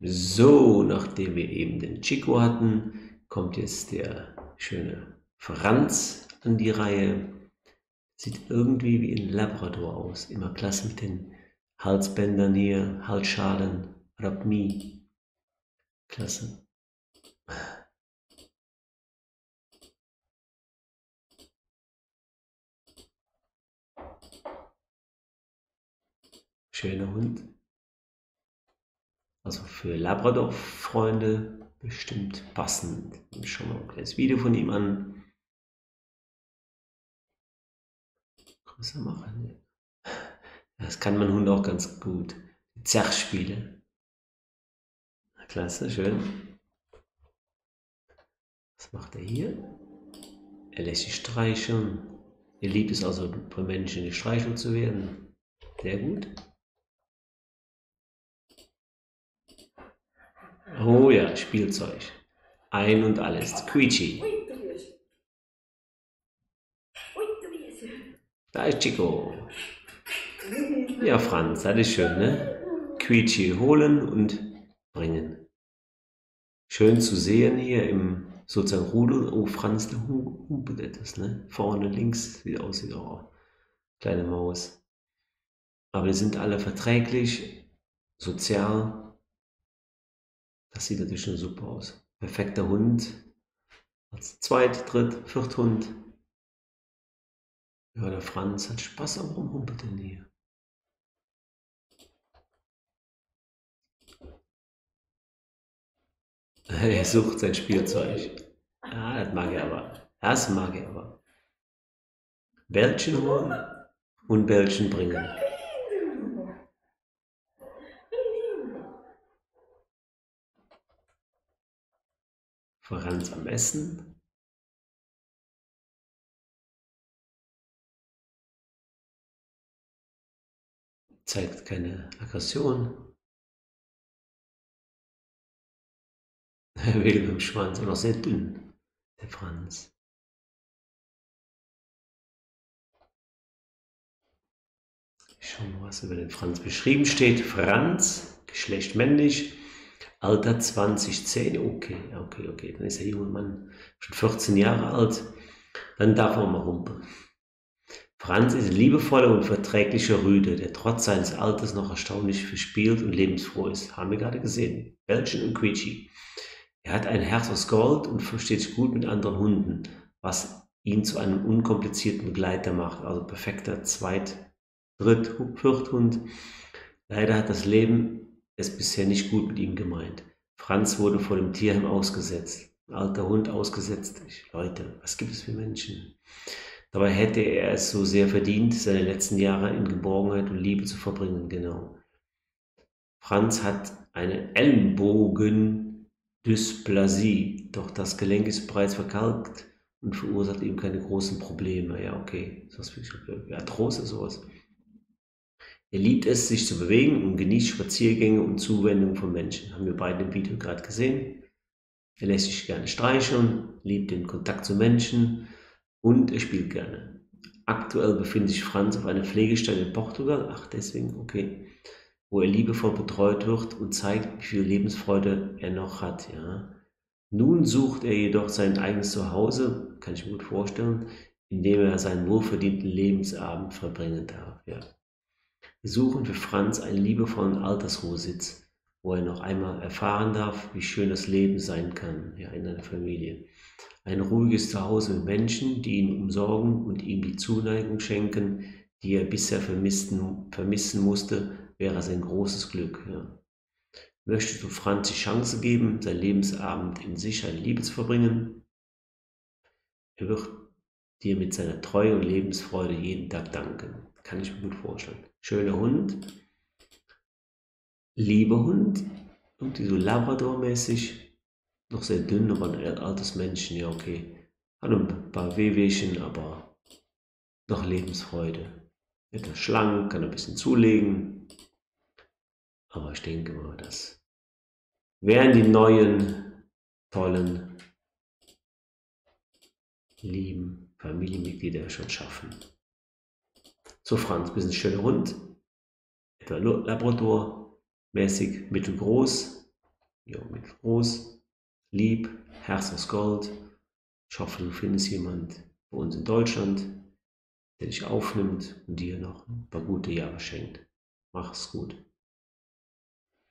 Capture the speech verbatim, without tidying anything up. So, nachdem wir eben den Chico hatten, kommt jetzt der schöne Franz an die Reihe. Sieht irgendwie wie ein Labrador aus. Immer klasse mit den Halsbändern hier, Halsschalen, Rapmi. Klasse. Schöner Hund. Also für Labrador-Freunde bestimmt passend. Schauen wir mal ein kleines Video von ihm an. Größer machen. Das kann mein Hund auch ganz gut. Zerspiele. Klasse, schön. Was macht er hier? Er lässt sich streicheln. Er liebt es also, von Menschen gestreichelt zu werden. Sehr gut. Oh ja, Spielzeug. Ein und alles. Quietschi. Da ist Chico. Ja, Franz, das ist schön, ne? Quietschi holen und bringen. Schön zu sehen hier im sozusagen Rudel. Oh, Franz, der hubelt etwas, ne? Vorne links, wie aussieht, oh, kleine Maus. Aber wir sind alle verträglich, sozial. Das sieht natürlich schon super aus. Perfekter Hund. Als Zweit-, Dritt-, Vierthund. Ja, der Franz hat Spaß, aber warum humpelt denn hier? Er sucht sein Spielzeug. Ah, das mag er aber. Das mag er aber. Bällchen holen und Bällchen bringen. Franz am Essen. Zeigt keine Aggression. Er will mit dem Schwanz, aber noch sehr dünn, der Franz. Ich schaue mal, was über den Franz beschrieben steht. Franz, Geschlecht männlich. Alter zwanzig, zehn, okay, okay, okay, dann ist der junge Mann schon vierzehn Jahre alt, dann darf man mal humpeln. Franz ist ein liebevoller und verträglicher Rüde, der trotz seines Alters noch erstaunlich verspielt und lebensfroh ist. Haben wir gerade gesehen, Bällchen und Quietschi. Er hat ein Herz aus Gold und versteht sich gut mit anderen Hunden, was ihn zu einem unkomplizierten Begleiter macht, also perfekter Zweit-, Dritt-, Vierthund. Leider hat das Leben ist bisher nicht gut mit ihm gemeint. Franz wurde vor dem Tierheim ausgesetzt. Ein alter Hund ausgesetzt. Leute, was gibt es für Menschen? Dabei hätte er es so sehr verdient, seine letzten Jahre in Geborgenheit und Liebe zu verbringen. Genau. Franz hat eine Ellenbogendysplasie, doch das Gelenk ist bereits verkalkt und verursacht ihm keine großen Probleme. Ja, okay. Das ist Arthrose, sowas. Er liebt es, sich zu bewegen und genießt Spaziergänge und Zuwendung von Menschen. Haben wir beide im Video gerade gesehen. Er lässt sich gerne streicheln, liebt den Kontakt zu Menschen und er spielt gerne. Aktuell befindet sich Franz auf einer Pflegestelle in Portugal, ach deswegen, okay, wo er liebevoll betreut wird und zeigt, wie viel Lebensfreude er noch hat. Ja. Nun sucht er jedoch sein eigenes Zuhause, kann ich mir gut vorstellen, indem er seinen wohlverdienten Lebensabend verbringen darf. Ja. Wir suchen für Franz einen liebevollen Altersruhesitz, wo er noch einmal erfahren darf, wie schön das Leben sein kann, ja, in einer Familie. Ein ruhiges Zuhause mit Menschen, die ihn umsorgen und ihm die Zuneigung schenken, die er bisher vermissen, vermissen musste, wäre sein großes Glück. Ja. Möchtest du Franz die Chance geben, seinen Lebensabend in Sicherheit und Liebe zu verbringen? Er wird dir mit seiner Treue und Lebensfreude jeden Tag danken. Kann ich mir gut vorstellen. Schöner Hund, lieber Hund, irgendwie so Labrador-mäßig, noch sehr dünn, aber ein altes Menschen, ja okay. Hat ein paar Wehwehchen, aber noch Lebensfreude. Etwas schlank, kann ein bisschen zulegen, aber ich denke mal, das wären die neuen, tollen, lieben Familienmitglieder schon schaffen. So, Franz, ein bisschen schöner Hund, etwa Labrador-mäßig, mittelgroß, Jo, mit Groß, Lieb, Herz aus Gold. Ich hoffe, du findest jemand bei uns in Deutschland, der dich aufnimmt und dir noch ein paar gute Jahre schenkt. Mach's gut.